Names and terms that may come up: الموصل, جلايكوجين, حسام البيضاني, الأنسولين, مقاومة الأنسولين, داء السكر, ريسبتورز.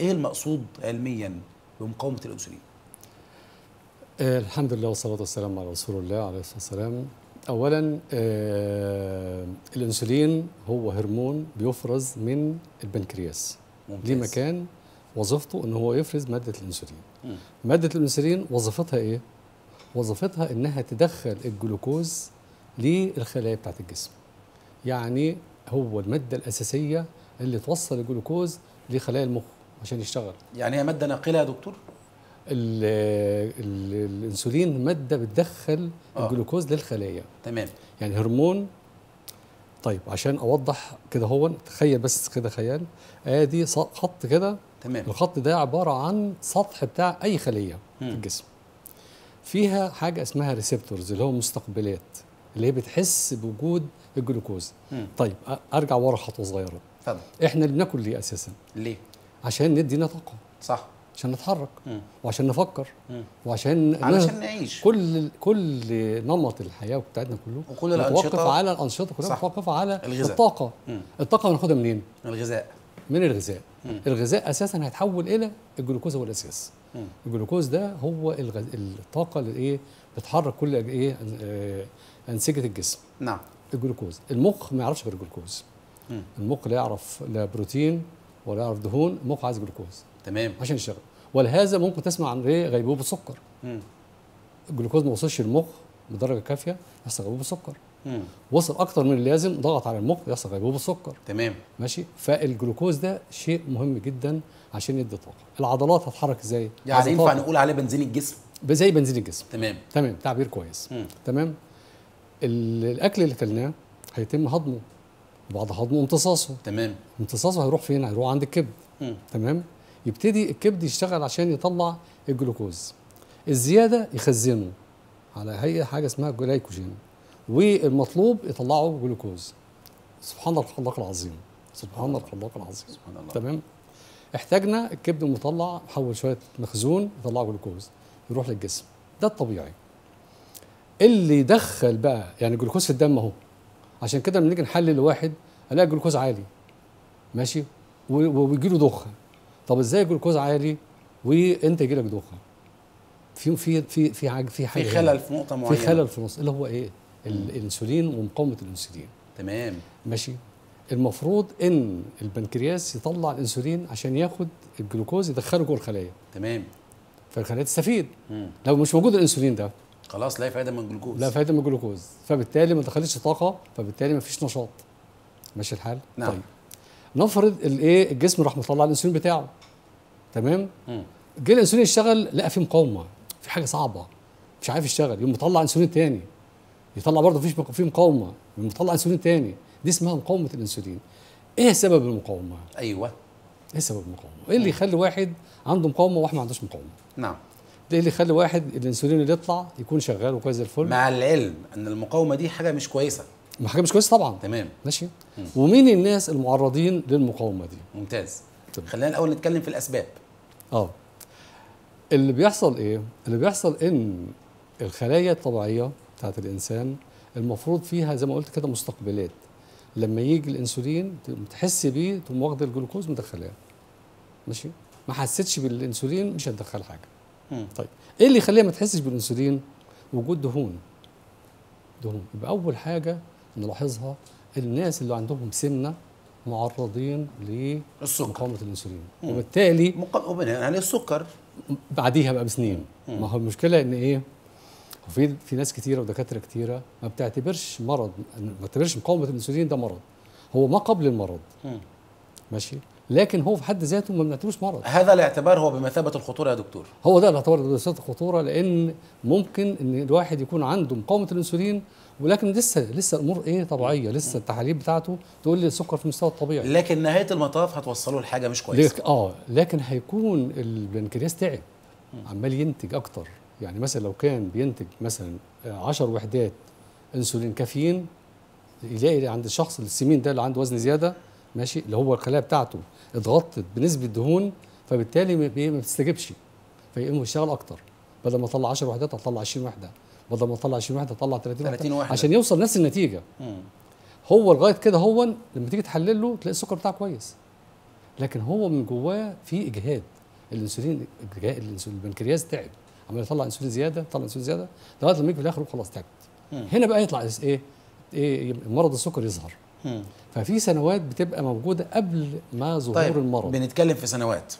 ايه المقصود علميا بمقاومه الانسولين؟ الحمد لله والصلاه والسلام على رسول الله عليه الصلاه والسلام. اولا الانسولين هو هرمون بيفرز من البنكرياس. ممتاز. ليه مكان وظيفته ان هو يفرز ماده الانسولين. ماده الانسولين وظيفتها ايه؟ وظيفتها انها تدخل الجلوكوز للخلايا بتاعت الجسم. يعني هو الماده الاساسيه اللي توصل الجلوكوز لخلايا المخ عشان يشتغل. يعني هي ماده ناقله يا دكتور؟ الانسولين ماده بتدخل الجلوكوز للخلايا. تمام. يعني هرمون. طيب عشان اوضح كده، هو تخيل بس كده خيال، ادي خط كده. تمام. الخط ده عباره عن سطح بتاع اي خليه في الجسم، فيها حاجه اسمها ريسبتورز اللي هو مستقبلات، اللي هي بتحس بوجود الجلوكوز. طيب ارجع ورا خطوه صغيره. اتفضل. احنا اللي بناكل ليه اساسا؟ ليه؟ عشان ندينا طاقه. صح. عشان نتحرك وعشان نفكر وعشان نعيش. كل نمط الحياه بتاعتنا كله وكل متوقف على الانشطه، كلها متوقفه على الغذاء. الطاقه الطاقه بناخدها منين؟ من الغذاء. الغذاء اساسا هيتحول الى الجلوكوز، هو الاساس. الجلوكوز ده هو الطاقه اللي بتحرك كل انسجه الجسم. نعم. الجلوكوز المخ ما يعرفش غير الجلوكوز. المخ لا يعرف لا بروتين ولا يعرف دهون، المخ عايز جلوكوز. تمام. عشان يشتغل. ولهذا ممكن تسمع عن غيبوبه السكر. الجلوكوز ما وصلش المخ بدرجه كافيه يحصل غيبوبه السكر. وصل اكتر من اللازم، ضغط على المخ، يحصل غيبوبه السكر. تمام. ماشي. فالجلوكوز ده شيء مهم جدا عشان يدي طاقه. العضلات هتتحرك ازاي؟ يعني ينفع نقول عليه بنزين الجسم؟ زي بنزين الجسم. تمام، تعبير كويس. تمام. الاكل اللي اكلناه هيتم هضمه، بعد هضمه امتصاصه. تمام. امتصاصه هيروح فين؟ هيروح عند الكبد. تمام. يبتدي الكبد يشتغل عشان يطلع الجلوكوز. الزياده يخزنه على هيئه حاجه اسمها جلايكوجين، والمطلوب يطلعه جلوكوز. سبحان الخلاق العظيم. سبحان الخلاق العظيم. سبحان الله. تمام. احتاجنا الكبد المطلع حول شويه مخزون يطلعه جلوكوز يروح للجسم، ده الطبيعي. اللي يدخل بقى يعني الجلوكوز في الدم اهو، عشان كده لما نيجي نحلل واحد الاقي الجلوكوز عالي، ماشي، وبيجي له دوخه. طب ازاي الجلوكوز عالي وانت يجي لك دوخه؟ في في في في حاجه في حاجه، في خلل في نقطه معينه، في خلل في النص اللي هو ايه؟ الانسولين ومقاومه الانسولين. تمام. ماشي. المفروض ان البنكرياس يطلع الانسولين عشان ياخد الجلوكوز يدخله جوه الخلايا. تمام. فالخلايا تستفيد. لو مش موجود الانسولين ده خلاص لا فايده من الجلوكوز، لا فايده من الجلوكوز، فبالتالي ما دخلتش طاقه، فبالتالي ما فيش نشاط. ماشي الحال؟ نعم. طيب نفرض الايه، الجسم راح مطلع الانسولين بتاعه. تمام. جه الانسولين يشتغل، لقى في مقاومه، في حاجه صعبه، مش عارف يشتغل، يقوم مطلع انسولين تاني، يطلع برضه مفيش في مقاومه، يقوم مطلع انسولين تاني. دي اسمها مقاومه الانسولين. ايه سبب المقاومه؟ ايوه، ايه سبب المقاومه؟ ايه اللي يخلي واحد عنده مقاومه وواحد ما عندوش مقاومه؟ نعم. ايه اللي يخلي واحد الانسولين اللي يطلع يكون شغال وكويس زي الفل؟ مع العلم ان المقاومه دي حاجه مش كويسه. حاجه مش كويسه طبعا. تمام. ماشي. ومين الناس المعرضين للمقاومه دي؟ ممتاز. طيب. خلينا الاول نتكلم في الاسباب. اللي بيحصل ايه؟ اللي بيحصل ان الخلايا الطبيعيه بتاعت الانسان المفروض فيها زي ما قلت كده مستقبلات، لما يجي الانسولين تحس بيه تقوم واخده الجلوكوز مدخلاه. ماشي. ما حسيتش بالانسولين مش هتدخل حاجه. طيب ايه اللي يخليها ما تحسش بالانسولين؟ وجود دهون. دهون يبقى اول حاجه نلاحظها، الناس اللي عندهم سمنه معرضين لمقاومه الانسولين. وبالتالي يعني السكر بعديها بقى بسنين. ما هو المشكله ان ايه؟ في ناس كتيره ودكاتره كتيره ما بتعتبرش مرض، ما بتعتبرش مقاومه الانسولين ده مرض، هو ما قبل المرض. ماشي. لكن هو في حد ذاته ما بنعتبروش مرض. هذا الاعتبار هو بمثابه الخطوره يا دكتور. هو ده الاعتبار بمثابه الخطوره، لان ممكن ان الواحد يكون عنده مقاومه الانسولين ولكن لسه الامور ايه طبيعيه، لسه التحاليل بتاعته تقول لي السكر في المستوى الطبيعي، لكن نهايه المطاف هتوصله لحاجه مش كويسه. لكن هيكون البنكرياس تعب، عمال ينتج اكتر. يعني مثلا لو كان بينتج مثلا 10 وحدات انسولين كافيين، يلاقي عند الشخص السمين ده اللي عنده وزن زياده، ماشي، اللي هو الخلايا بتاعته اتغطت بنسبه دهون، فبالتالي ما بتستجبش، فيقوم يشتغل اكتر. بدل ما اطلع 10 وحدات اطلع 20 وحده، بدل ما اطلع 20 وحده اطلع 30 وحده عشان يوصل نفس النتيجه. هو لغايه كده، هو لما تيجي تحلل له تلاقي السكر بتاعه كويس، لكن هو من جواه في اجهاد. الانسولين البنكرياس تعب، عمال يطلع انسولين زياده، لغايه لما يجي في الاخر وخلاص تعب. هنا بقى يطلع ايه مرض السكر يظهر. ففي سنوات بتبقى موجوده قبل ما ظهور المرض. بنتكلم في سنوات.